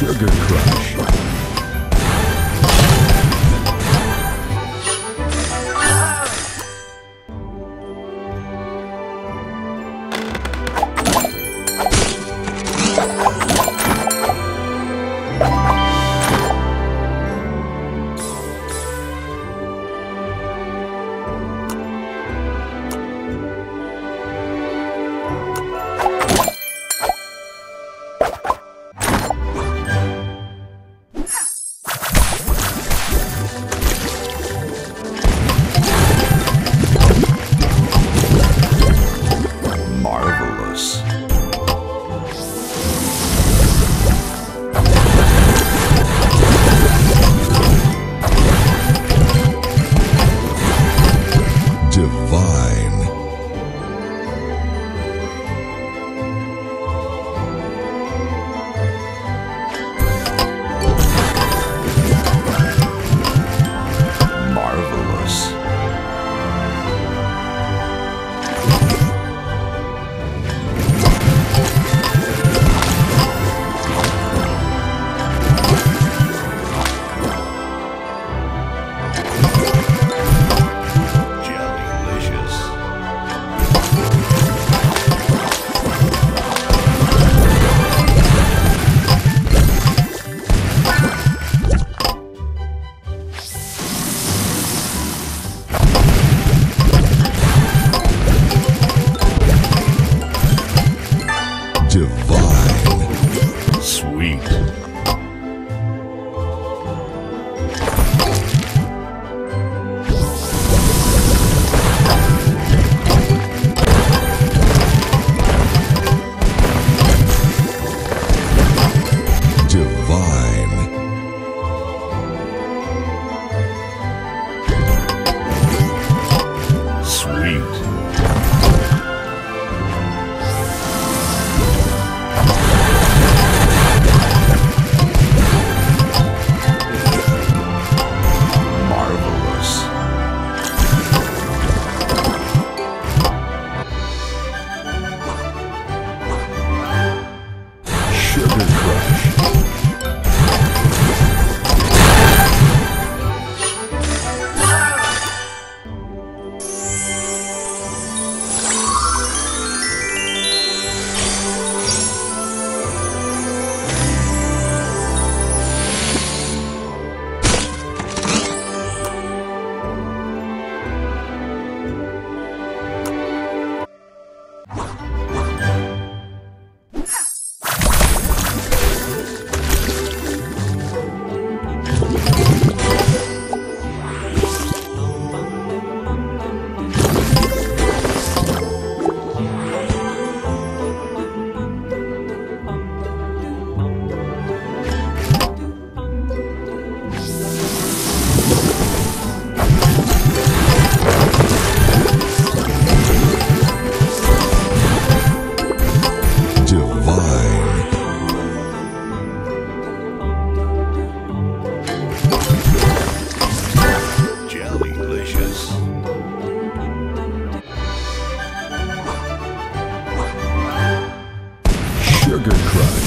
Sugar Crush. Sugar Crush.